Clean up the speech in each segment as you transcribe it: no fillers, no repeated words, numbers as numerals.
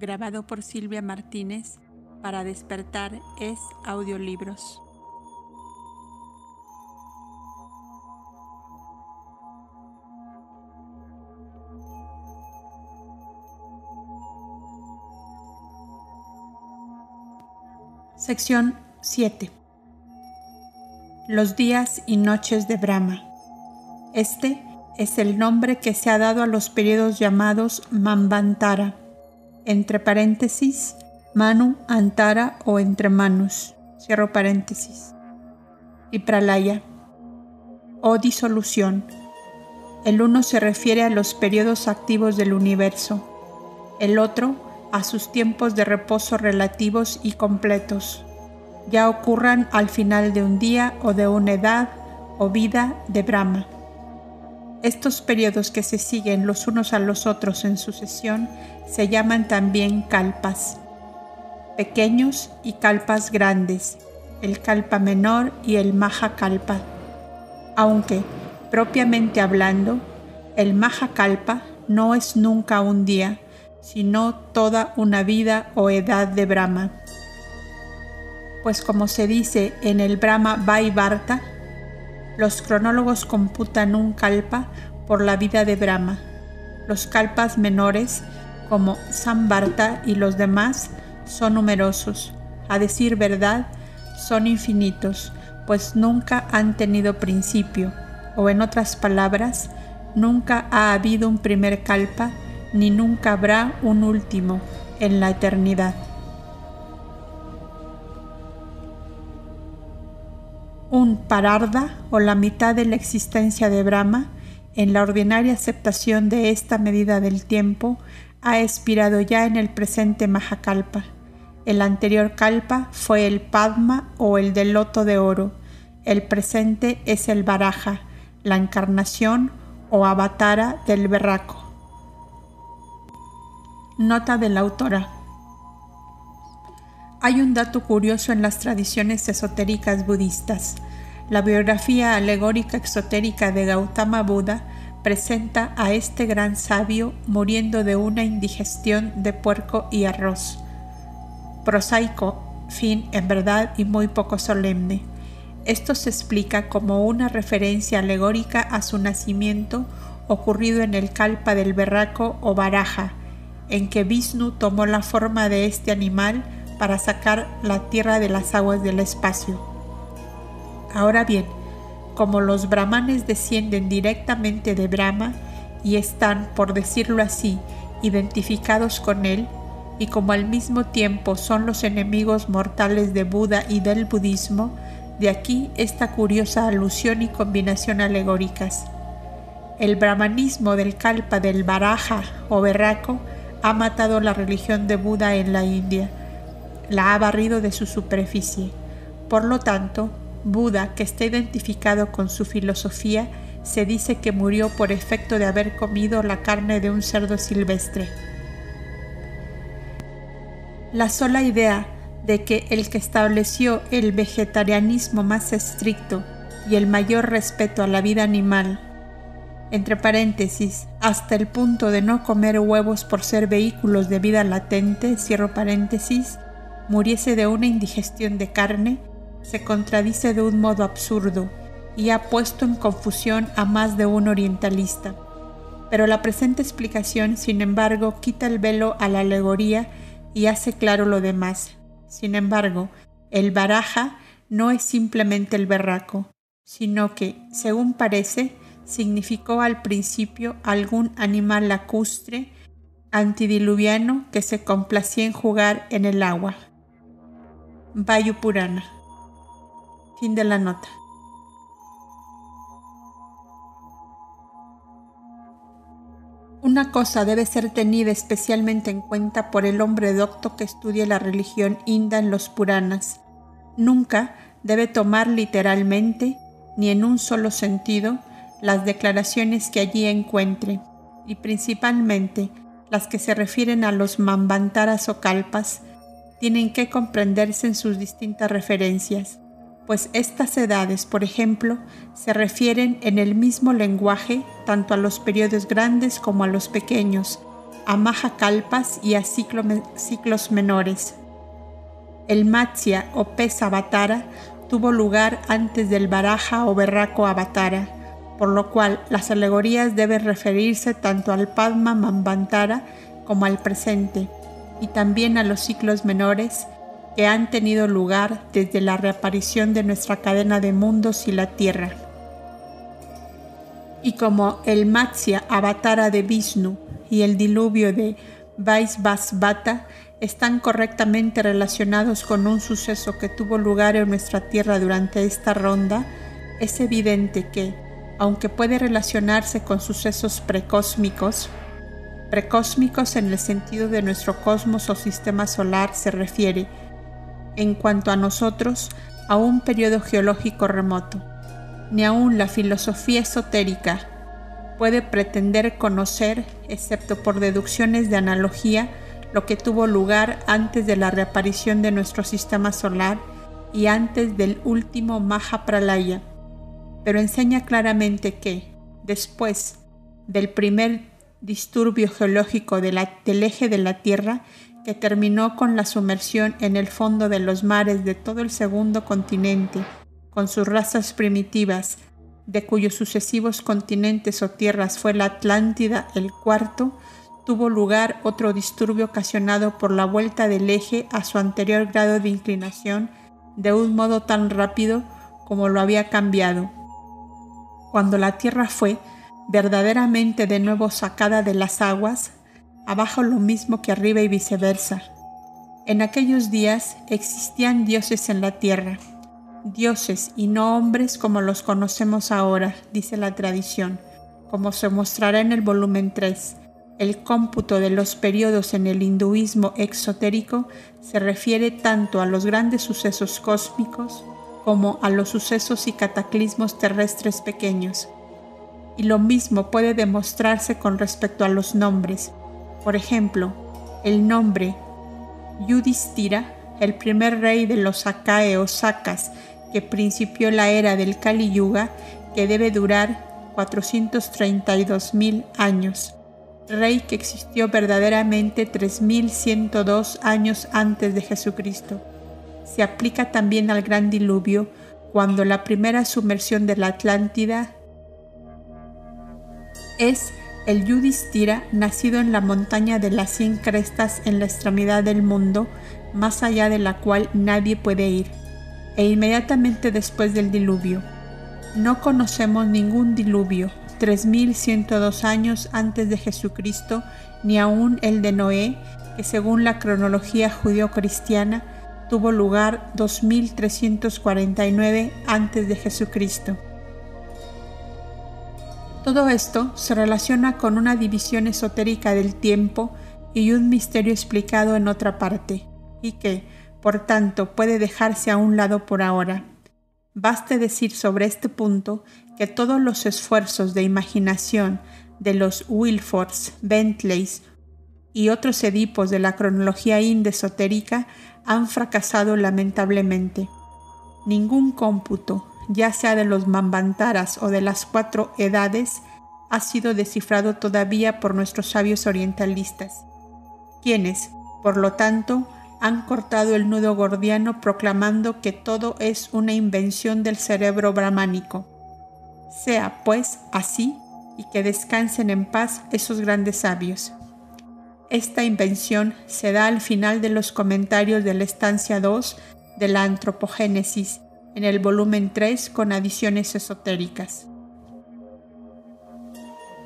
grabado por Silvia Martínez para despertar es audiolibros. Sección 7. Los días y noches de Brahma. Este es el nombre que se ha dado a los periodos llamados Manvantara, entre paréntesis, Manu, Antara o entre Manus, cierro paréntesis, y Pralaya, o disolución. El uno se refiere a los periodos activos del universo, el otro a sus tiempos de reposo relativos y completos, ya ocurran al final de un día o de una edad o vida de Brahma. Estos periodos que se siguen los unos a los otros en sucesión se llaman también kalpas, pequeños y kalpas grandes, el kalpa menor y el mahakalpa. Aunque, propiamente hablando, el mahakalpa no es nunca un día, sino toda una vida o edad de Brahma. Pues como se dice en el Brahma Vaivarta, los cronólogos computan un kalpa por la vida de Brahma. Los kalpas menores, como Samvarta y los demás, son numerosos. A decir verdad, son infinitos, pues nunca han tenido principio, o en otras palabras, nunca ha habido un primer kalpa, ni nunca habrá un último en la eternidad. Un Pararda, o la mitad de la existencia de Brahma, en la ordinaria aceptación de esta medida del tiempo, ha expirado ya en el presente Mahakalpa. El anterior Kalpa fue el Padma o el del loto de oro. El presente es el Varaha, la encarnación o Avatara del berraco. Nota de la autora. Hay un dato curioso en las tradiciones esotéricas budistas. La biografía alegórica exotérica de Gautama Buda presenta a este gran sabio muriendo de una indigestión de puerco y arroz. Prosaico, fin en verdad y muy poco solemne. Esto se explica como una referencia alegórica a su nacimiento ocurrido en el kalpa del berraco o Varaha, en que Vishnu tomó la forma de este animal para sacar la tierra de las aguas del espacio. Ahora bien, como los brahmanes descienden directamente de Brahma y están, por decirlo así, identificados con él, y como al mismo tiempo son los enemigos mortales de Buda y del budismo, de aquí esta curiosa alusión y combinación alegóricas. El brahmanismo del kalpa del Varaha o berraco ha matado la religión de Buda en la India, la ha barrido de su superficie. Por lo tanto, Buda, que está identificado con su filosofía, se dice que murió por efecto de haber comido la carne de un cerdo silvestre. La sola idea de que el que estableció el vegetarianismo más estricto y el mayor respeto a la vida animal, entre paréntesis, hasta el punto de no comer huevos por ser vehículos de vida latente, cierro paréntesis, muriese de una indigestión de carne, se contradice de un modo absurdo y ha puesto en confusión a más de un orientalista. Pero la presente explicación, sin embargo, quita el velo a la alegoría y hace claro lo demás. Sin embargo, el Varaha no es simplemente el berraco, sino que, según parece, significó al principio algún animal lacustre, antidiluviano, que se complacía en jugar en el agua. Bhagavata Purana. Fin de la nota. Una cosa debe ser tenida especialmente en cuenta por el hombre docto que estudie la religión inda en los Puranas. Nunca debe tomar literalmente, ni en un solo sentido, las declaraciones que allí encuentre, y principalmente las que se refieren a los manvantaras o kalpas, tienen que comprenderse en sus distintas referencias, pues estas edades, por ejemplo, se refieren en el mismo lenguaje tanto a los periodos grandes como a los pequeños, a mahakalpas y a ciclos menores. El Matsya o pez avatara tuvo lugar antes del Varaha o berraco avatara, por lo cual las alegorías deben referirse tanto al Padma Manvantara como al presente, y también a los ciclos menores que han tenido lugar desde la reaparición de nuestra cadena de mundos y la Tierra. Y como el Matsya avatara de Vishnu y el diluvio de Vaisvasvata están correctamente relacionados con un suceso que tuvo lugar en nuestra Tierra durante esta ronda, es evidente que, aunque puede relacionarse con sucesos precósmicos en el sentido de nuestro cosmos o sistema solar se refiere, en cuanto a nosotros, a un periodo geológico remoto. Ni aún la filosofía esotérica puede pretender conocer, excepto por deducciones de analogía, lo que tuvo lugar antes de la reaparición de nuestro sistema solar y antes del último maha pralaya, pero enseña claramente que, después del primer disturbio geológico del eje de la Tierra, que terminó con la sumersión en el fondo de los mares de todo el segundo continente, con sus razas primitivas, de cuyos sucesivos continentes o tierras fue la Atlántida el cuarto, tuvo lugar otro disturbio ocasionado por la vuelta del eje a su anterior grado de inclinación de un modo tan rápido como lo había cambiado, cuando la Tierra fue verdaderamente de nuevo sacada de las aguas, abajo lo mismo que arriba y viceversa. En aquellos días existían dioses en la Tierra, dioses y no hombres como los conocemos ahora, dice la tradición, como se mostrará en el volumen 3. El cómputo de los periodos en el hinduismo exotérico se refiere tanto a los grandes sucesos cósmicos como a los sucesos y cataclismos terrestres pequeños. Y lo mismo puede demostrarse con respecto a los nombres. Por ejemplo, el nombre Yudhishthira, el primer rey de los Akae o Sakas que principió la era del Kali Yuga, que debe durar 432.000 años. Rey que existió verdaderamente 3.102 años antes de Jesucristo. Se aplica también al gran diluvio, cuando la primera sumersión de la Atlántida es el Yudhishthira, nacido en la montaña de las 100 crestas en la extremidad del mundo, más allá de la cual nadie puede ir, e inmediatamente después del diluvio. No conocemos ningún diluvio 3.102 años antes de Jesucristo, ni aún el de Noé, que según la cronología judío-cristiana tuvo lugar 2.349 antes de Jesucristo. Todo esto se relaciona con una división esotérica del tiempo y un misterio explicado en otra parte, y que, por tanto, puede dejarse a un lado por ahora. Baste decir sobre este punto que todos los esfuerzos de imaginación de los Wilfords, Bentleys y otros Edipos de la cronología indoesotérica han fracasado lamentablemente. Ningún cómputo, ya sea de los Manvantaras o de las cuatro edades, ha sido descifrado todavía por nuestros sabios orientalistas, quienes, por lo tanto, han cortado el nudo gordiano proclamando que todo es una invención del cerebro brahmánico. Sea, pues, así, y que descansen en paz esos grandes sabios. Esta invención se da al final de los comentarios de la estancia 2 de la Antropogénesis, en el volumen 3 con adiciones esotéricas.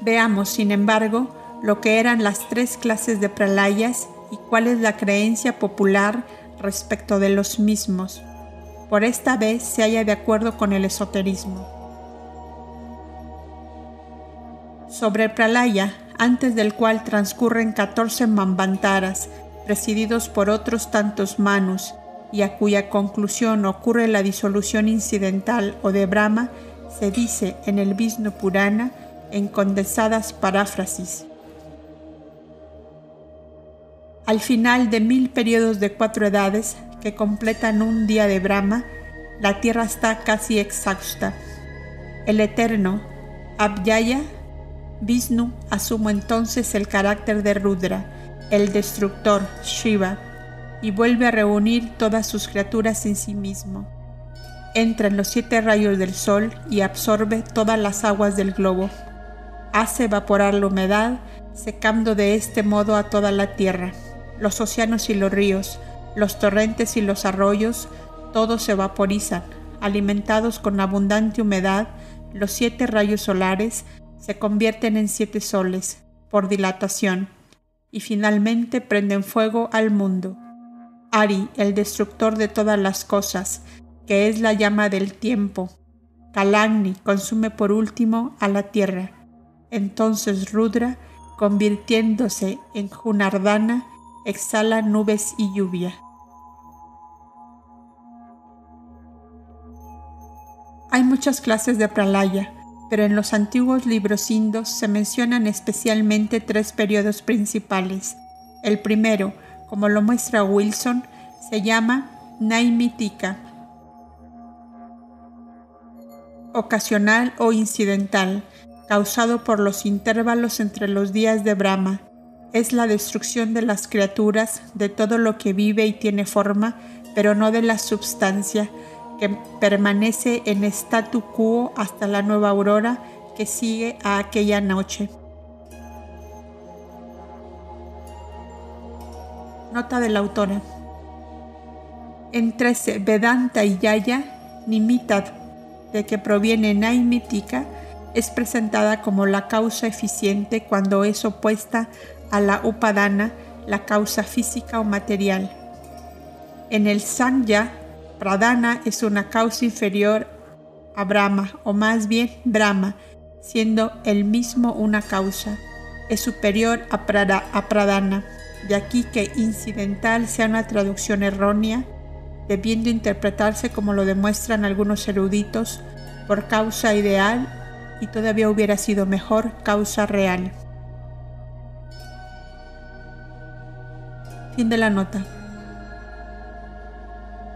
Veamos, sin embargo, lo que eran las tres clases de pralayas y cuál es la creencia popular respecto de los mismos. Por esta vez se halla de acuerdo con el esoterismo. Sobre el pralaya, antes del cual transcurren 14 manvantaras, presididos por otros tantos manus, y a cuya conclusión ocurre la disolución incidental o de Brahma, se dice en el Vishnu Purana, en condensadas paráfrasis: al final de 1000 periodos de 4 edades, que completan un día de Brahma, la tierra está casi exhausta. El Eterno, Avyaya, Vishnu asume entonces el carácter de Rudra, el destructor, Shiva, y vuelve a reunir todas sus criaturas en sí mismo. Entra en los 7 rayos del sol y absorbe todas las aguas del globo. Hace evaporar la humedad, secando de este modo a toda la tierra. Los océanos y los ríos, los torrentes y los arroyos, todos se vaporizan. Alimentados con abundante humedad, los 7 rayos solares se convierten en 7 soles, por dilatación, y finalmente prenden fuego al mundo. Ari, el destructor de todas las cosas, que es la llama del tiempo. Kalagni consume por último a la tierra. Entonces Rudra, convirtiéndose en Junardana, exhala nubes y lluvia. Hay muchas clases de pralaya, pero en los antiguos libros indos se mencionan especialmente 3 periodos principales. El primero, como lo muestra Wilson, se llama Naimitika, ocasional o incidental, causado por los intervalos entre los días de Brahma. Es la destrucción de las criaturas, de todo lo que vive y tiene forma, pero no de la substancia, que permanece en statu quo hasta la nueva aurora que sigue a aquella noche. Nota de la autora. En 13 Vedanta y Yaya, Nimitad, de que proviene Naimitika, es presentada como la causa eficiente cuando es opuesta a la upadana, la causa física o material. En el Sanya, Pradana es una causa inferior a Brahma, o más bien Brahma, siendo el mismo una causa. Es superior a Pradana, de aquí que incidental sea una traducción errónea, debiendo interpretarse como lo demuestran algunos eruditos, por causa ideal, y todavía hubiera sido mejor causa real. Fin de la nota.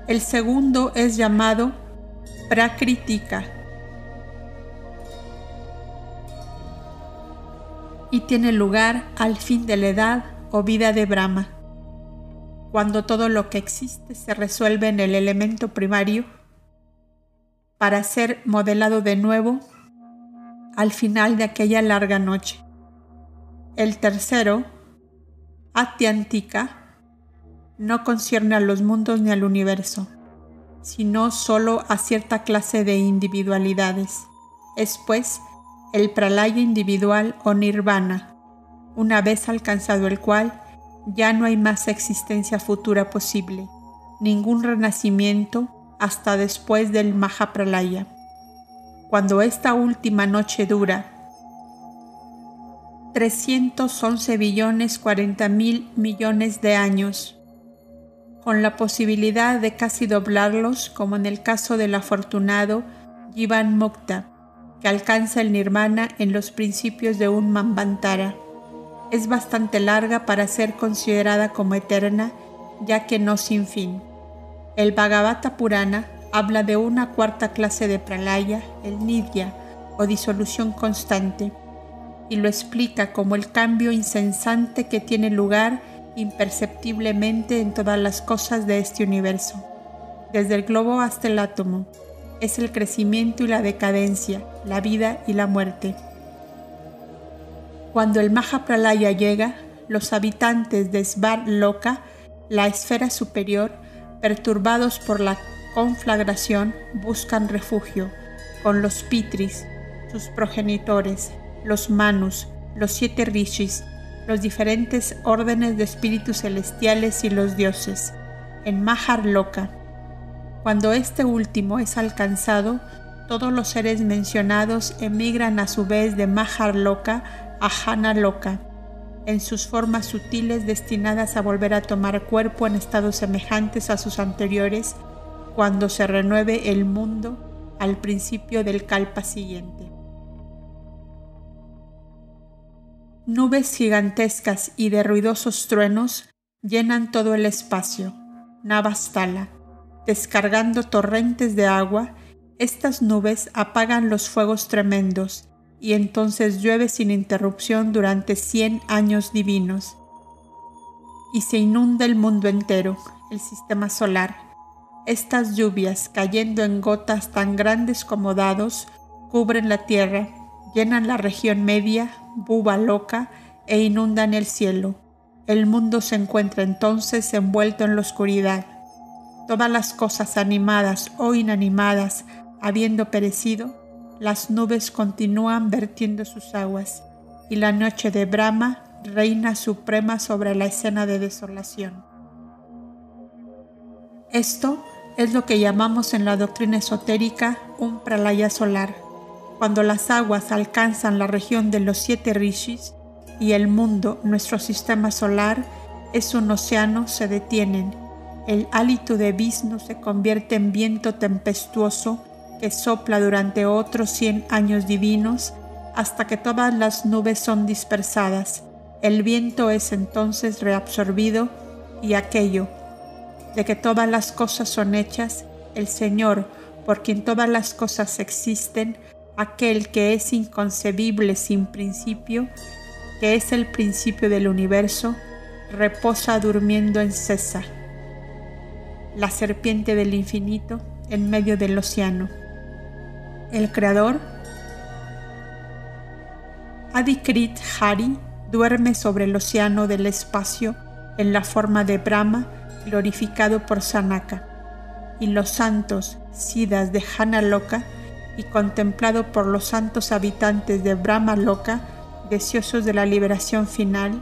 El segundo es llamado Prakritika y tiene lugar al fin de la edad o vida de Brahma, cuando todo lo que existe se resuelve en el elemento primario para ser modelado de nuevo al final de aquella larga noche. El tercero, Atyantika, no concierne a los mundos ni al universo, sino solo a cierta clase de individualidades. Es, pues, el pralaya individual o nirvana, una vez alcanzado el cual ya no hay más existencia futura posible, ningún renacimiento hasta después del maha pralaya. Cuando esta última noche dura 311.040.000 millones de años, con la posibilidad de casi doblarlos, como en el caso del afortunado Jivan Mukta, que alcanza el nirvana en los principios de un Manvantara. Es bastante larga para ser considerada como eterna, ya que no sin fin. El Bhagavata Purana habla de una 4ª clase de pralaya, el nidya, o disolución constante, y lo explica como el cambio incesante que tiene lugar imperceptiblemente en todas las cosas de este universo, desde el globo hasta el átomo. Es el crecimiento y la decadencia, la vida y la muerte. Cuando el Mahapralaya llega, los habitantes de Mahar Loka, la esfera superior, perturbados por la conflagración, buscan refugio con los Pitris, sus progenitores, los Manus, los 7 Rishis, los diferentes órdenes de espíritus celestiales y los dioses, en Mahar Loka. Cuando este último es alcanzado, todos los seres mencionados emigran a su vez de Mahar Loka a Jnana Loka, en sus formas sutiles destinadas a volver a tomar cuerpo en estados semejantes a sus anteriores, cuando se renueve el mundo al principio del kalpa siguiente. Nubes gigantescas y de ruidosos truenos llenan todo el espacio. Navastala, descargando torrentes de agua, estas nubes apagan los fuegos tremendos y entonces llueve sin interrupción durante 100 años divinos, y se inunda el mundo entero, el sistema solar. Estas lluvias, cayendo en gotas tan grandes como dados, cubren la tierra, llenan la región media, Bhuva Loka, e inundan el cielo. El mundo se encuentra entonces envuelto en la oscuridad. Todas las cosas animadas o inanimadas, habiendo perecido, las nubes continúan vertiendo sus aguas, y la noche de Brahma reina suprema sobre la escena de desolación. Esto es lo que llamamos en la doctrina esotérica un pralaya solar, cuando las aguas alcanzan la región de los 7 Rishis y el mundo, nuestro sistema solar, es un océano, se detienen. El hálito de Vishnu se convierte en viento tempestuoso que sopla durante otros 100 años divinos hasta que todas las nubes son dispersadas. El viento es entonces reabsorbido y aquello de que todas las cosas son hechas, el Señor, por quien todas las cosas existen, aquel que es inconcebible sin principio, que es el principio del universo, reposa durmiendo en Sesa, la serpiente del infinito en medio del océano. El Creador, Adikrit Hari, duerme sobre el océano del espacio en la forma de Brahma, glorificado por Sanaka, y los santos Siddhas de Jana Loka, y contemplado por los santos habitantes de Brahma Loka, deseosos de la liberación final,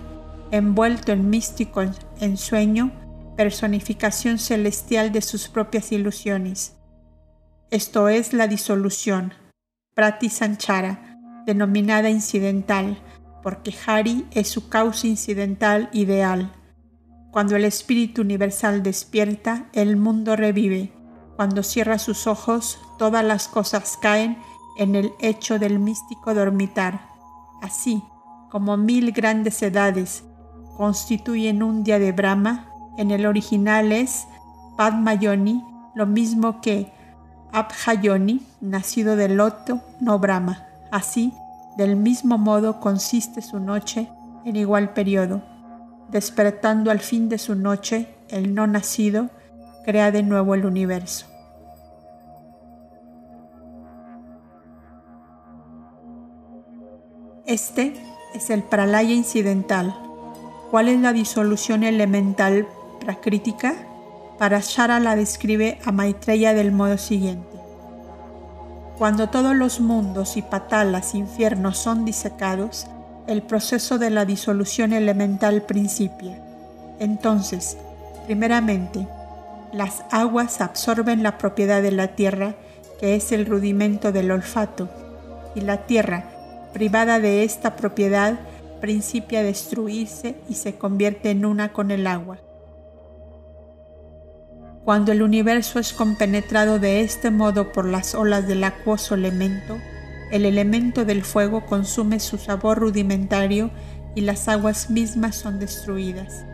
envuelto en místico ensueño, personificación celestial de sus propias ilusiones. Esto es la disolución, Prati Sanchara, denominada incidental, porque Hari es su causa incidental ideal. Cuando el espíritu universal despierta, el mundo revive. Cuando cierra sus ojos, todas las cosas caen en el hecho del místico dormitar. Así como 1000 grandes edades constituyen un día de Brahma, en el original es Padma Yoni, lo mismo que Abha Yoni, nacido del loto, no Brahma. Así, del mismo modo consiste su noche en igual periodo, despertando al fin de su noche, el no nacido crea de nuevo el universo. Este es el pralaya incidental. ¿Cuál es la disolución elemental prakrítica? Parashara la describe a Maitreya del modo siguiente. Cuando todos los mundos y patalas, infiernos, son disecados, el proceso de la disolución elemental principia. Entonces, primeramente, las aguas absorben la propiedad de la tierra, que es el rudimento del olfato, y la tierra, privada de esta propiedad, principia a destruirse y se convierte en una con el agua. Cuando el universo es compenetrado de este modo por las olas del acuoso elemento, el elemento del fuego consume su sabor rudimentario y las aguas mismas son destruidas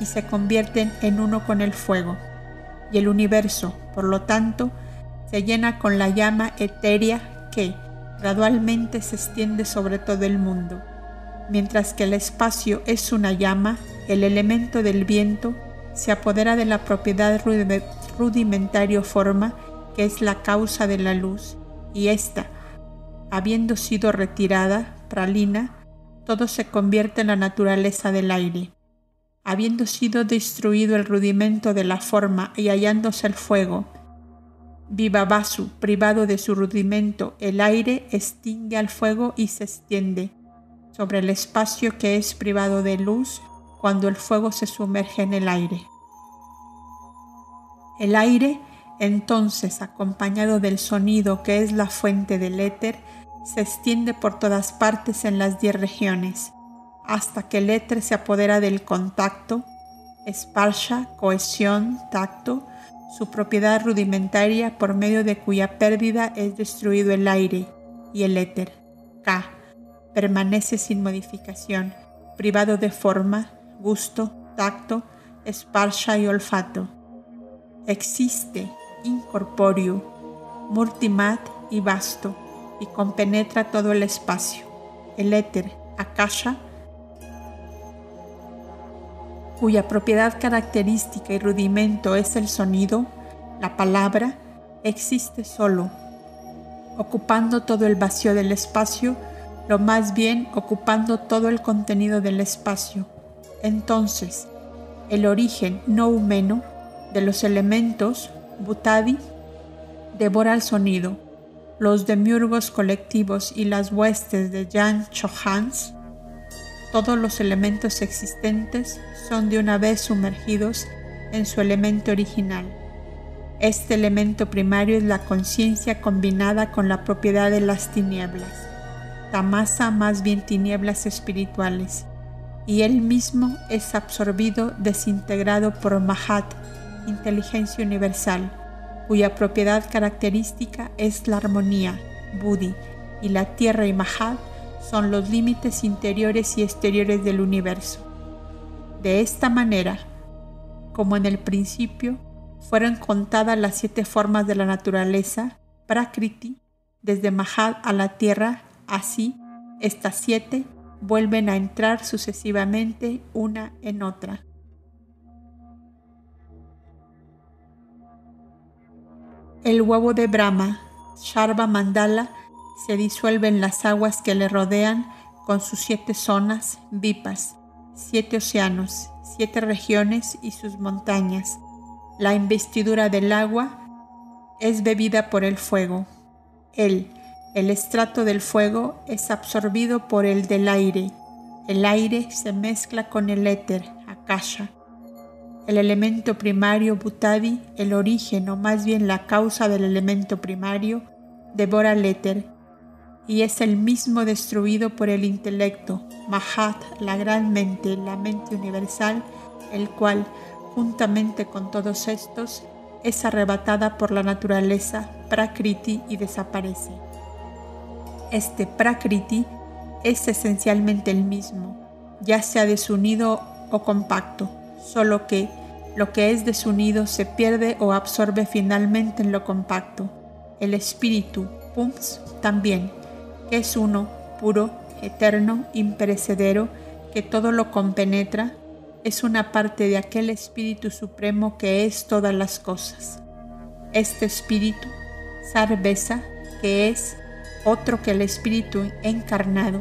y se convierten en uno con el fuego. Y el universo, por lo tanto, se llena con la llama etérea que gradualmente se extiende sobre todo el mundo. Mientras que el espacio es una llama, el elemento del viento se apodera de la propiedad rudimentario forma, que es la causa de la luz, y ésta, habiendo sido retirada, pralina, todo se convierte en la naturaleza del aire. Habiendo sido destruido el rudimento de la forma y hallándose el fuego, Vivavasu, privado de su rudimento, el aire extingue al fuego y se extiende sobre el espacio que es privado de luz cuando el fuego se sumerge en el aire. El aire, entonces, acompañado del sonido que es la fuente del éter, se extiende por todas partes en las 10 regiones, hasta que el éter se apodera del contacto, esparsha, cohesión, tacto, su propiedad rudimentaria por medio de cuya pérdida es destruido el aire y el éter. K. Permanece sin modificación, privado de forma, gusto, tacto, esparsha y olfato. Existe, incorpóreo, multimat y vasto, y compenetra todo el espacio, el éter, akasha, cuya propiedad característica y rudimento es el sonido, la palabra, existe solo, ocupando todo el vacío del espacio, lo más bien ocupando todo el contenido del espacio. Entonces, el origen no humano de los elementos, Bhutadi, devora el sonido. Los demiurgos colectivos y las huestes de Yang Chohans, todos los elementos existentes, son de una vez sumergidos en su elemento original. Este elemento primario es la conciencia combinada con la propiedad de las tinieblas, tamasa, más bien tinieblas espirituales, y él mismo es absorbido, desintegrado por Mahat, inteligencia universal, cuya propiedad característica es la armonía, Buddhi, y la tierra y Mahat son los límites interiores y exteriores del universo. De esta manera, como en el principio, fueron contadas las 7 formas de la naturaleza, Prakriti, desde Mahat a la tierra, así, estas 7 vuelven a entrar sucesivamente una en otra. El huevo de Brahma, Sharva Mandala, se disuelve en las aguas que le rodean con sus 7 zonas, vipas, 7 océanos, 7 regiones y sus montañas. La investidura del agua es bebida por el fuego. El estrato del fuego es absorbido por el del aire. El aire se mezcla con el éter, akasha. El elemento primario Bhutadi, el origen o más bien la causa del elemento primario, devora el éter y es el mismo destruido por el intelecto, Mahat, la gran mente, la mente universal, el cual, juntamente con todos estos, es arrebatada por la naturaleza, Prakriti, y desaparece. Este Prakriti es esencialmente el mismo, ya sea desunido o compacto, solo que lo que es desunido se pierde o absorbe finalmente en lo compacto. El espíritu, Pums, también, que es uno, puro, eterno, imperecedero, que todo lo compenetra, es una parte de aquel espíritu supremo que es todas las cosas. Este espíritu, Sarvesa, que es otro que el espíritu encarnado,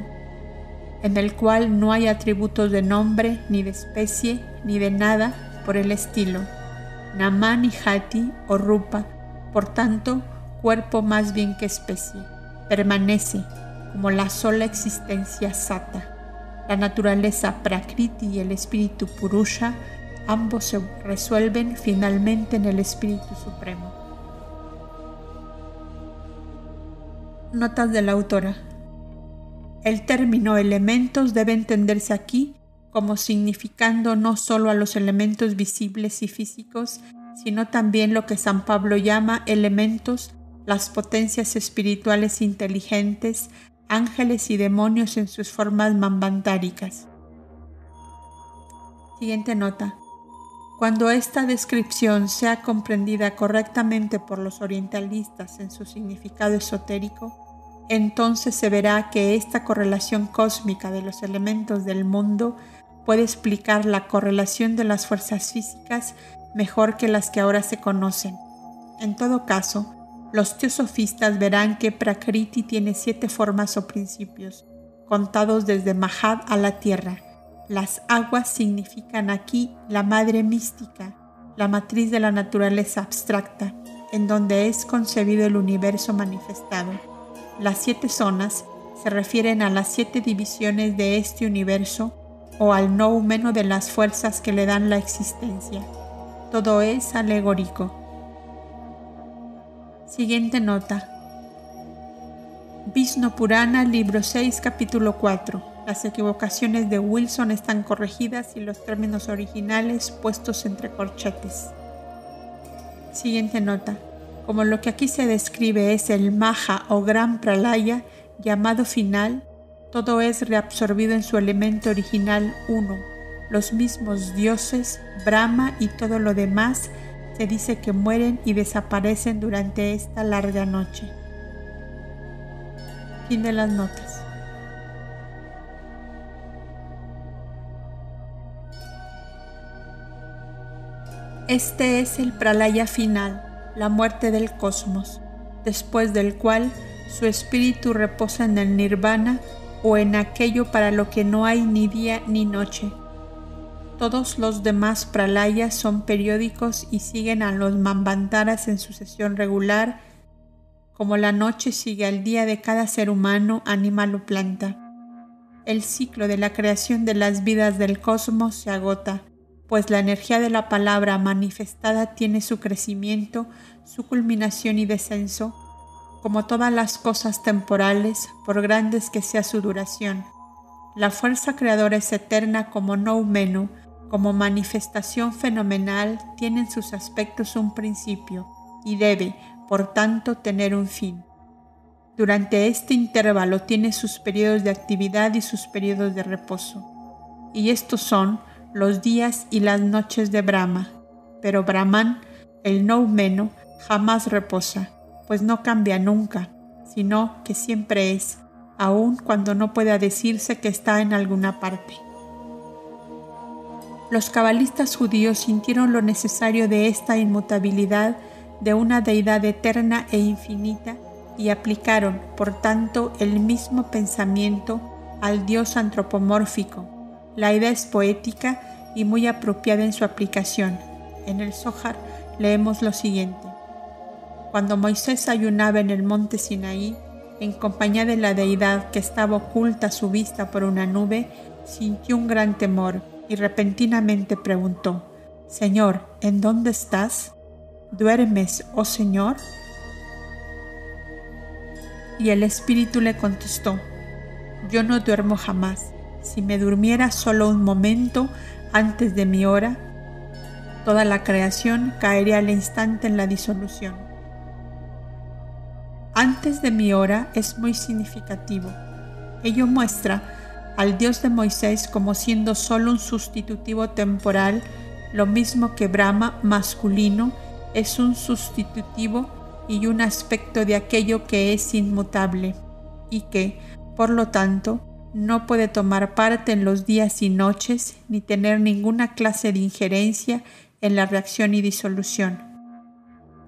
en el cual no hay atributos de nombre, ni de especie, ni de nada por el estilo. Namani Hati o Rupa, por tanto, cuerpo más bien que especie, permanece como la sola existencia sata. La naturaleza Prakriti y el espíritu Purusha, ambos se resuelven finalmente en el espíritu supremo. Notas de la autora. El término elementos debe entenderse aquí como significando no solo a los elementos visibles y físicos, sino también lo que San Pablo llama elementos, las potencias espirituales inteligentes, ángeles y demonios en sus formas manvantáricas. Siguiente nota. Cuando esta descripción sea comprendida correctamente por los orientalistas en su significado esotérico, entonces se verá que esta correlación cósmica de los elementos del mundo puede explicar la correlación de las fuerzas físicas mejor que las que ahora se conocen. En todo caso, los teosofistas verán que Prakriti tiene 7 formas o principios, contados desde Mahat a la tierra. Las aguas significan aquí la madre mística, la matriz de la naturaleza abstracta, en donde es concebido el universo manifestado. Las 7 zonas se refieren a las 7 divisiones de este universo o al no humano de las fuerzas que le dan la existencia. Todo es alegórico. Siguiente nota. Vishnu Purana, libro 6, capítulo 4. Las equivocaciones de Wilson están corregidas y los términos originales puestos entre corchetes. Siguiente nota. Como lo que aquí se describe es el maha o gran pralaya, llamado final, todo es reabsorbido en su elemento original uno. Los mismos dioses, Brahma y todo lo demás, se dice que mueren y desaparecen durante esta larga noche. Fin de las notas. Este es el pralaya final, la muerte del cosmos, después del cual su espíritu reposa en el nirvana o en aquello para lo que no hay ni día ni noche. Todos los demás pralayas son periódicos y siguen a los manvantaras en sucesión regular, como la noche sigue al día de cada ser humano, animal o planta. El ciclo de la creación de las vidas del cosmos se agota, pues la energía de la palabra manifestada tiene su crecimiento, su culminación y descenso, como todas las cosas temporales, por grandes que sea su duración. La fuerza creadora es eterna como no Menu, como manifestación fenomenal, tiene en sus aspectos un principio y debe, por tanto, tener un fin. Durante este intervalo tiene sus periodos de actividad y sus periodos de reposo, y estos son los días y las noches de Brahma, pero Brahman, el no Menu, jamás reposa, pues no cambia nunca, sino que siempre es, aun cuando no pueda decirse que está en alguna parte. Los cabalistas judíos sintieron lo necesario de esta inmutabilidad de una deidad eterna e infinita y aplicaron, por tanto, el mismo pensamiento al dios antropomórfico. La idea es poética y muy apropiada en su aplicación. En el Zohar leemos lo siguiente. Cuando Moisés ayunaba en el monte Sinaí, en compañía de la deidad que estaba oculta a su vista por una nube, sintió un gran temor y repentinamente preguntó, «Señor, ¿en dónde estás? ¿Duermes, oh Señor?». Y el espíritu le contestó, «Yo no duermo jamás. Si me durmiera solo un momento antes de mi hora, toda la creación caería al instante en la disolución». Antes de mi hora es muy significativo. Ello muestra al Dios de Moisés como siendo solo un sustitutivo temporal, lo mismo que Brahma masculino es un sustitutivo y un aspecto de aquello que es inmutable y que, por lo tanto, no puede tomar parte en los días y noches ni tener ninguna clase de injerencia en la reacción y disolución.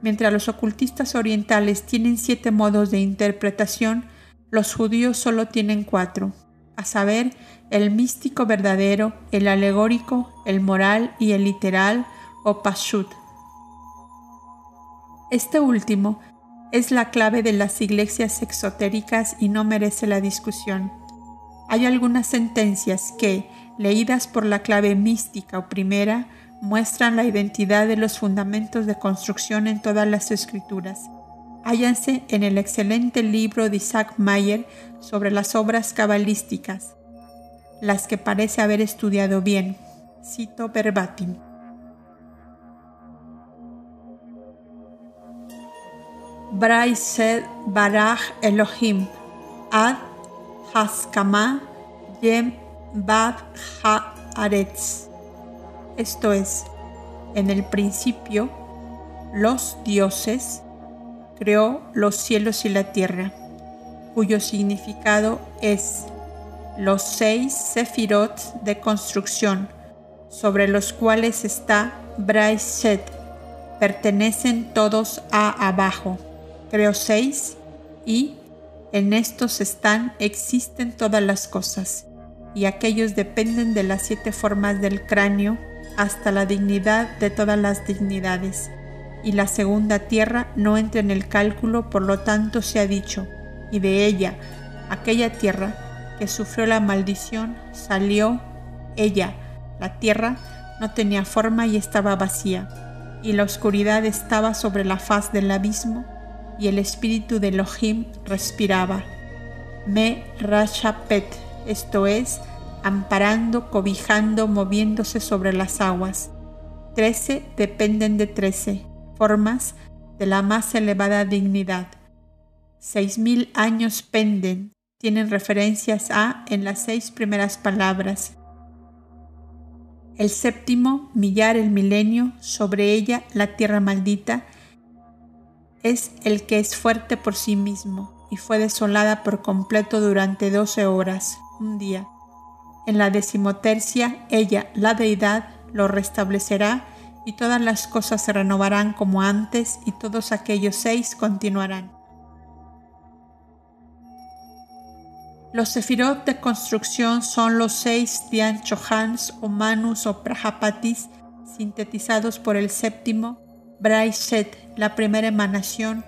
Mientras los ocultistas orientales tienen 7 modos de interpretación, los judíos solo tienen 4, a saber, el místico verdadero, el alegórico, el moral y el literal o pashut. Este último es la clave de las iglesias exotéricas y no merece la discusión. Hay algunas sentencias que, leídas por la clave mística o primera, muestran la identidad de los fundamentos de construcción en todas las escrituras. Hállanse en el excelente libro de Isaac Mayer sobre las obras cabalísticas, las que parece haber estudiado bien. Cito verbatim. Braised Baraj Elohim Ad Haskama Yem Bab Haaretz. Esto es, en el principio, los dioses creó los cielos y la tierra, cuyo significado es los 6 sefirot de construcción, sobre los cuales está Braishet, pertenecen todos a abajo. Creó 6 y en estos están, existen todas las cosas, y aquellos dependen de las 7 formas del cráneo hasta la dignidad de todas las dignidades. Y la segunda tierra no entra en el cálculo, por lo tanto se ha dicho, y de ella, aquella tierra que sufrió la maldición, salió ella. La tierra no tenía forma y estaba vacía, y la oscuridad estaba sobre la faz del abismo, y el espíritu de Elohim respiraba. Me Rashapet, esto es, amparando, cobijando, moviéndose sobre las aguas. 13 dependen de 13 formas de la más elevada dignidad. 6.000 años penden, tienen referencias a en las 6 primeras palabras. El 7.º millar, el milenio, sobre ella la tierra maldita, es el que es fuerte por sí mismo, y fue desolada por completo durante 12 horas, un día. En la 13ª, ella, la deidad, lo restablecerá y todas las cosas se renovarán como antes y todos aquellos 6 continuarán. Los sefirot de construcción son los 6 Tian Chohans o Manus o Prajapatis, sintetizados por el 7º, Braishet, la primera emanación,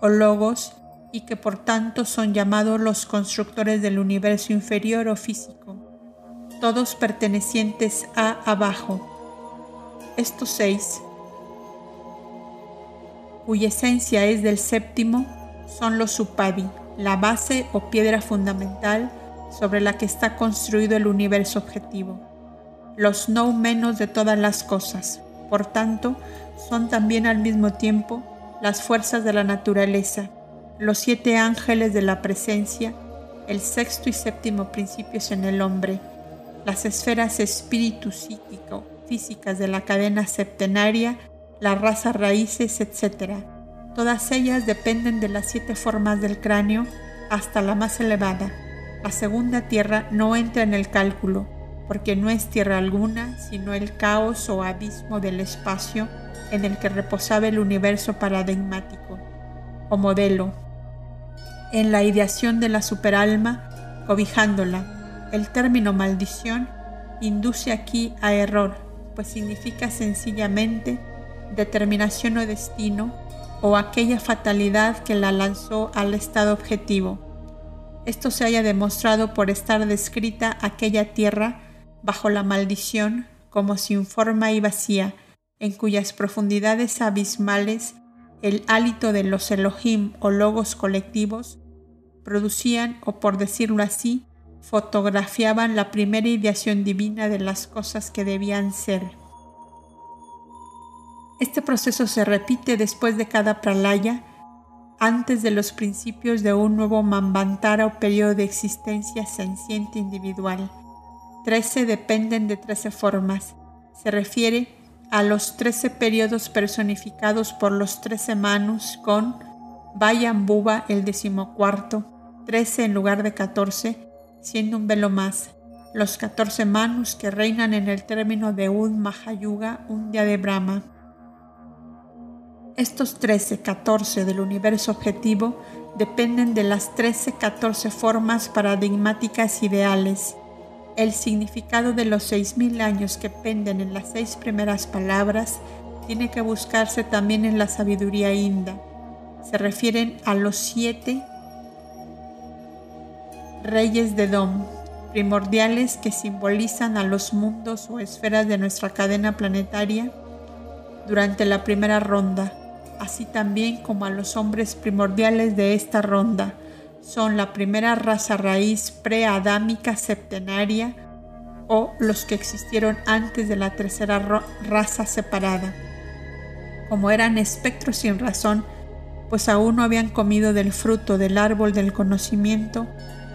o Logos, y que por tanto son llamados los constructores del universo inferior o físico, todos pertenecientes a abajo. Estos 6, cuya esencia es del 7º, son los Upadi, la base o piedra fundamental sobre la que está construido el universo objetivo, los no menos de todas las cosas. Por tanto, son también al mismo tiempo las fuerzas de la naturaleza, los 7 ángeles de la presencia, el 6º y 7º principios en el hombre, las esferas espíritu psíquico físicas de la cadena septenaria, las razas raíces, etc. Todas ellas dependen de las 7 formas del cráneo hasta la más elevada. La segunda tierra no entra en el cálculo, porque no es tierra alguna, sino el caos o abismo del espacio en el que reposaba el universo paradigmático, o modelo, en la ideación de la superalma, cobijándola. El término maldición induce aquí a error, pues significa sencillamente determinación o destino, o aquella fatalidad que la lanzó al estado objetivo. Esto se haya demostrado por estar descrita aquella tierra bajo la maldición, como sin forma y vacía, en cuyas profundidades abismales el hálito de los Elohim o logos colectivos producían, o por decirlo así, fotografiaban la primera ideación divina de las cosas que debían ser. Este proceso se repite después de cada pralaya, antes de los principios de un nuevo manvantara o periodo de existencia senciente individual. 13 dependen de 13 formas. Se refiere a los 13 periodos personificados por los 13 manus con Vayambhuva, el 14º, 13 en lugar de 14, siendo un velo más. Los 14 manus que reinan en el término de un Mahayuga, un día de Brahma. Estos 13-14 del universo objetivo dependen de las 13-14 formas paradigmáticas ideales. El significado de los 6.000 años que penden en las 6 primeras palabras tiene que buscarse también en la sabiduría inda. Se refieren a los 7 reyes de Dom, primordiales que simbolizan a los mundos o esferas de nuestra cadena planetaria durante la primera ronda, así también como a los hombres primordiales de esta ronda. Son la primera raza raíz preadámica septenaria o los que existieron antes de la tercera raza separada. Como eran espectros sin razón, pues aún no habían comido del fruto del árbol del conocimiento,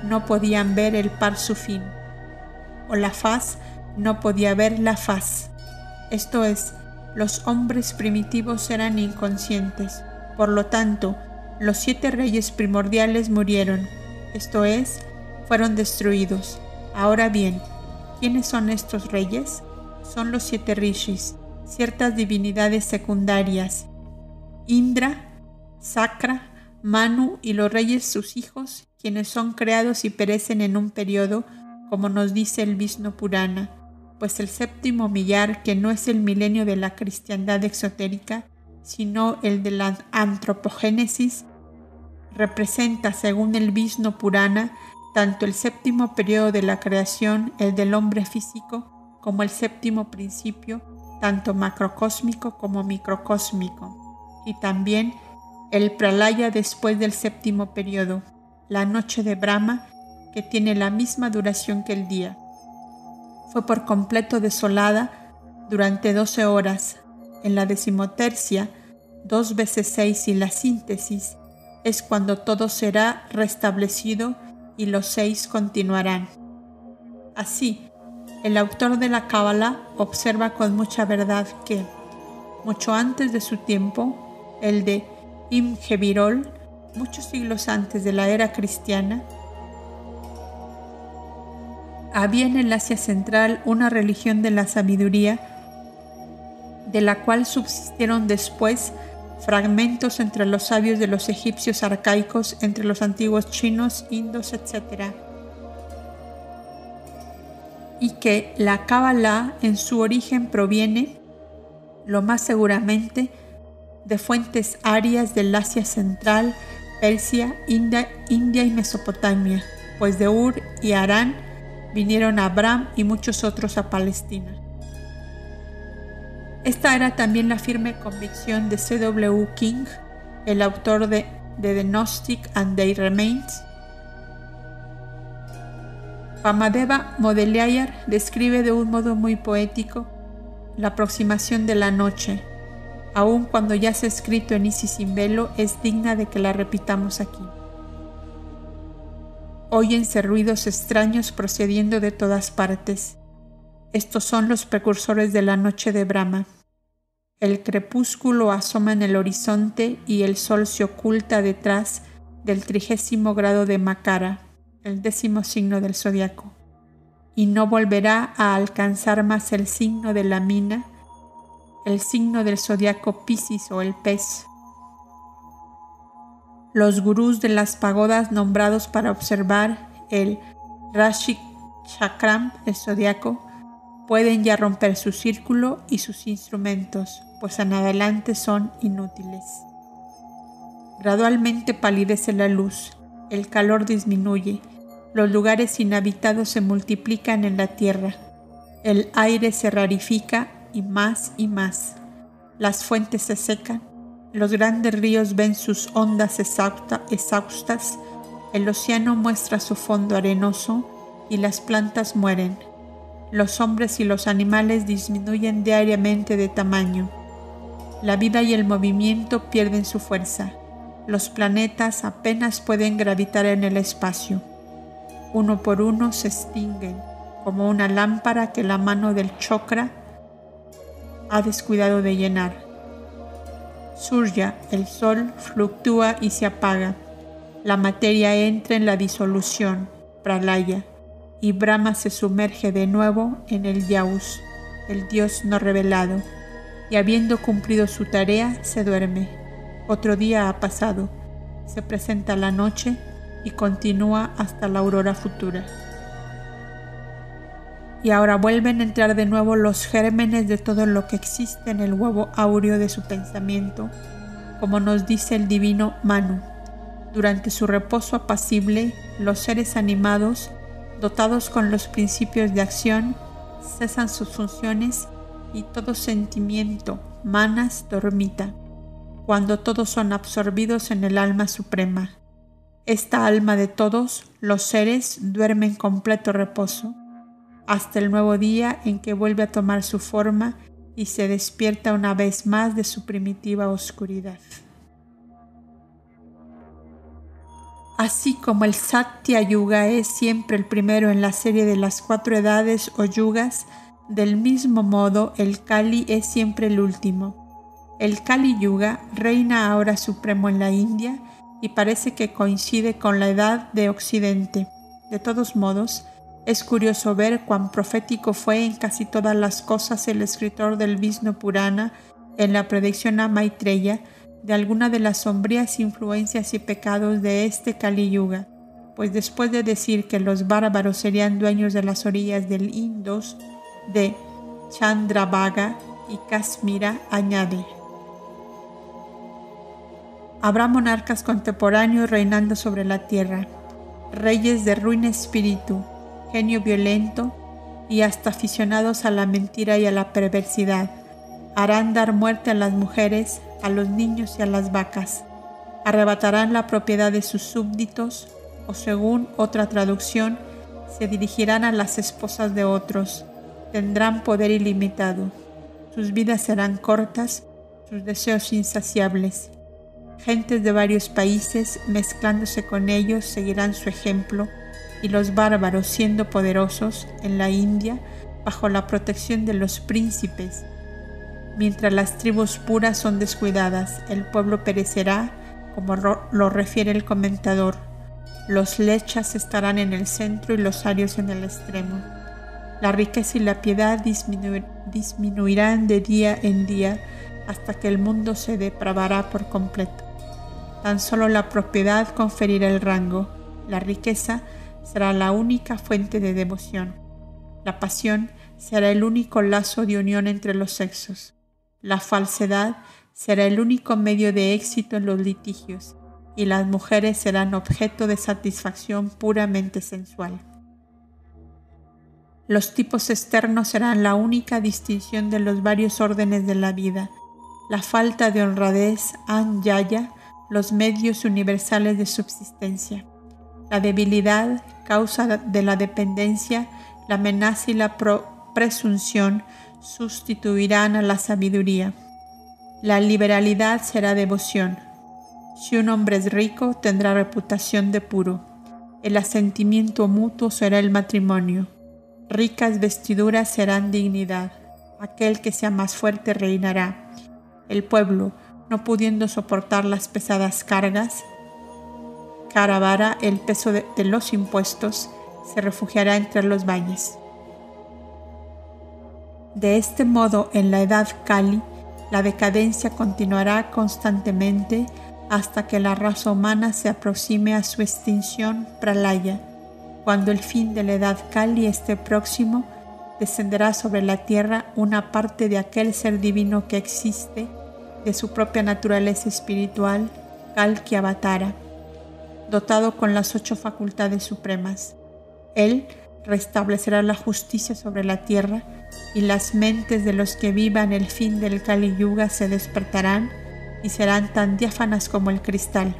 no podían ver el par su fin, o la faz, no podía ver la faz. Esto es, los hombres primitivos eran inconscientes, por lo tanto, los 7 reyes primordiales murieron, esto es, fueron destruidos. Ahora bien, ¿quiénes son estos reyes? Son los 7 Rishis, ciertas divinidades secundarias, Indra, Sakra, Manu y los reyes sus hijos, quienes son creados y perecen en un periodo, como nos dice el Vishnu Purana, pues el 7º millar, que no es el milenio de la cristiandad exotérica, sino el de la antropogénesis, representa, según el Vishnu Purana, tanto el 7º periodo de la creación, el del hombre físico, como el 7º principio, tanto macrocósmico como microcósmico, y también el pralaya después del 7º periodo, la noche de Brahma, que tiene la misma duración que el día. Fue por completo desolada durante 12 horas. En la 13ª, 2 veces 6 y la síntesis, es cuando todo será restablecido y los 6 continuarán. Así, el autor de la Cábala observa con mucha verdad que, mucho antes de su tiempo, el de Imhevirol muchos siglos antes de la era cristiana, había en el Asia Central una religión de la sabiduría, de la cual subsistieron después fragmentos entre los sabios de los egipcios arcaicos, entre los antiguos chinos, indos, etc. Y que la Cábala en su origen proviene, lo más seguramente, de fuentes arias del Asia Central, Persia, India y Mesopotamia, pues de Ur y Harán vinieron a Abraham y muchos otros a Palestina. Esta era también la firme convicción de C.W. King, el autor de The Gnostic and Their Remains. Pamadeva Mudaliar describe de un modo muy poético la aproximación de la noche. Aun cuando ya se ha escrito en Isis sin velo, es digna de que la repitamos aquí. Óyense ruidos extraños procediendo de todas partes. Estos son los precursores de la noche de Brahma. El crepúsculo asoma en el horizonte y el sol se oculta detrás del 30º grado de Makara, el 10º signo del zodiaco, y no volverá a alcanzar más el signo de la mina, el signo del zodiaco Piscis o el pez. Los gurús de las pagodas nombrados para observar el Rashi Chakram, el zodiaco, pueden ya romper su círculo y sus instrumentos, pues en adelante son inútiles. Gradualmente palidece la luz, el calor disminuye, los lugares inhabitados se multiplican en la tierra, el aire se rarifica y más, las fuentes se secan, los grandes ríos ven sus ondas exhaustas, el océano muestra su fondo arenoso y las plantas mueren. Los hombres y los animales disminuyen diariamente de tamaño. La vida y el movimiento pierden su fuerza. Los planetas apenas pueden gravitar en el espacio. Uno por uno se extinguen, como una lámpara que la mano del chakra ha descuidado de llenar. Surya, el sol, fluctúa y se apaga. La materia entra en la disolución, pralaya, y Brahma se sumerge de nuevo en el Yaus, el Dios no revelado, y habiendo cumplido su tarea, se duerme. Otro día ha pasado, se presenta la noche y continúa hasta la aurora futura. Y ahora vuelven a entrar de nuevo los gérmenes de todo lo que existe en el huevo áureo de su pensamiento, como nos dice el divino Manu. Durante su reposo apacible, los seres animados dotados con los principios de acción, cesan sus funciones y todo sentimiento, manas, dormita, cuando todos son absorbidos en el alma suprema. Esta alma de todos, los seres, duerme en completo reposo, hasta el nuevo día en que vuelve a tomar su forma y se despierta una vez más de su primitiva oscuridad. Así como el Satya Yuga es siempre el primero en la serie de las 4 edades o yugas, del mismo modo el Kali es siempre el último. El Kali Yuga reina ahora supremo en la India y parece que coincide con la edad de Occidente. De todos modos, es curioso ver cuán profético fue en casi todas las cosas el escritor del Vishnu Purana en la predicción a Maitreya de alguna de las sombrías influencias y pecados de este Kali Yuga, pues después de decir que los bárbaros serían dueños de las orillas del Indus, de Chandrabhaga y Kashmira, añade: habrá monarcas contemporáneos reinando sobre la tierra, reyes de ruin espíritu, genio violento y hasta aficionados a la mentira y a la perversidad. Harán dar muerte a las mujeres, a los niños y a las vacas. Arrebatarán la propiedad de sus súbditos, o según otra traducción, se dirigirán a las esposas de otros. Tendrán poder ilimitado. Sus vidas serán cortas, sus deseos insaciables. Gentes de varios países, mezclándose con ellos, seguirán su ejemplo, y los bárbaros, siendo poderosos en la India, bajo la protección de los príncipes, mientras las tribus puras son descuidadas, el pueblo perecerá como lo refiere el comentador. Los lechas estarán en el centro y los arios en el extremo. La riqueza y la piedad disminuirán de día en día hasta que el mundo se depravará por completo. Tan solo la propiedad conferirá el rango. La riqueza será la única fuente de devoción. La pasión será el único lazo de unión entre los sexos. La falsedad será el único medio de éxito en los litigios, y las mujeres serán objeto de satisfacción puramente sensual. Los tipos externos serán la única distinción de los varios órdenes de la vida. La falta de honradez, anyaya, los medios universales de subsistencia. La debilidad, causa de la dependencia, la amenaza y la presunción sustituirán a la sabiduría. La liberalidad será devoción. Si un hombre es rico, tendrá reputación de puro. El asentimiento mutuo será el matrimonio. Ricas vestiduras serán dignidad. Aquel que sea más fuerte reinará. El pueblo, no pudiendo soportar las pesadas cargas, Caravara, el peso de los impuestos, se refugiará entre los valles. De este modo, en la edad Kali, la decadencia continuará constantemente hasta que la raza humana se aproxime a su extinción pralaya. Cuando el fin de la edad Kali esté próximo, descenderá sobre la tierra una parte de aquel ser divino que existe, de su propia naturaleza espiritual, Kalki Avatara, dotado con las 8 facultades supremas. Él restablecerá la justicia sobre la tierra y las mentes de los que vivan el fin del Kali Yuga se despertarán y serán tan diáfanas como el cristal.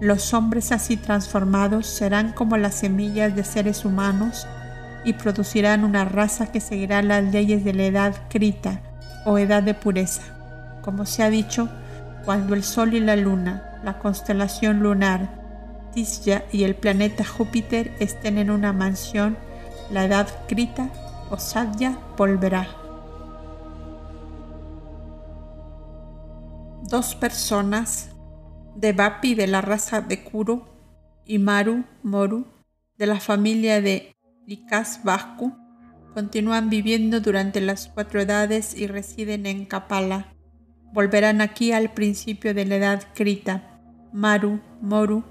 Los hombres así transformados serán como las semillas de seres humanos y producirán una raza que seguirá las leyes de la edad Krita o edad de pureza. Como se ha dicho, cuando el sol y la luna, la constelación lunar, Tisya y el planeta Júpiter estén en una mansión, la edad Krita o Sadhya volverá. 2 personas, Devapi de la raza de Kuru y Maru Moru de la familia de Likasvaku, continúan viviendo durante las 4 edades y residen en Kapala. Volverán aquí al principio de la edad Krita. Maru Moru,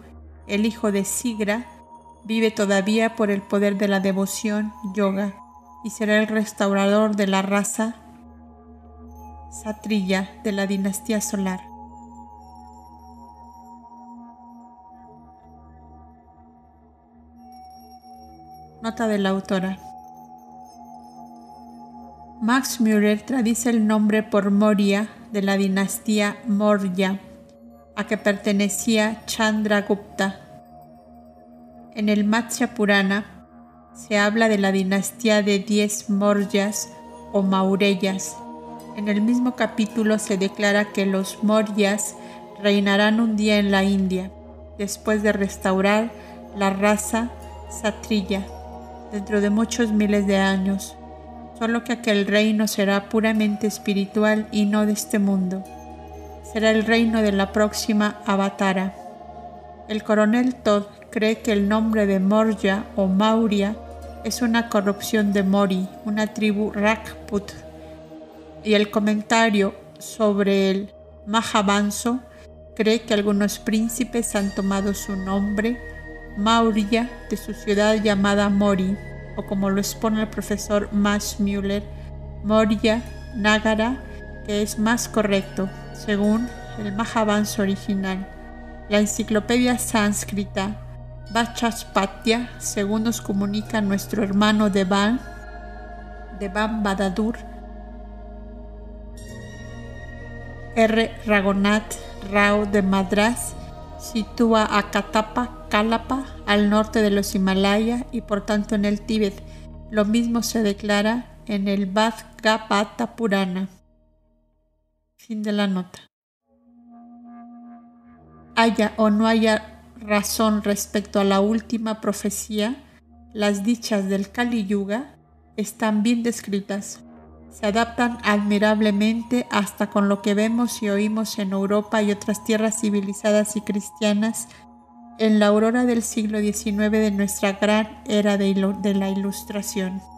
el hijo de Sigra, vive todavía por el poder de la devoción yoga y será el restaurador de la raza Satriya de la dinastía solar. Nota de la autora. Max Müller traduce el nombre por Moria de la dinastía Maurya, a que pertenecía Chandragupta. En el Matsya Purana se habla de la dinastía de 10 Mauryas o Maureyas. En el mismo capítulo se declara que los Mauryas reinarán un día en la India, después de restaurar la raza Satriya, dentro de muchos miles de años. Solo que aquel reino será puramente espiritual y no de este mundo. Será el reino de la próxima Avatara. El coronel Todd cree que el nombre de Maurya o Maurya es una corrupción de Mori, una tribu Rajput. Y el comentario sobre el Mahavanso cree que algunos príncipes han tomado su nombre Maurya de su ciudad llamada Mori, o como lo expone el profesor Max Müller, Maurya Nagara, que es más correcto, según el Mahavansa original. La enciclopedia sánscrita Vachaspatya, según nos comunica nuestro hermano Devan Badadur, R. Raghunath Rao de Madras, sitúa a Katapa, Kalapa, al norte de los Himalayas y por tanto en el Tíbet. Lo mismo se declara en el Bhagavata Purana. Fin de la nota. Haya o no haya razón respecto a la última profecía, las dichas del Kali Yuga están bien descritas. se adaptan admirablemente hasta con lo que vemos y oímos en Europa y otras tierras civilizadas y cristianas en la aurora del siglo XIX de nuestra gran era de la Ilustración.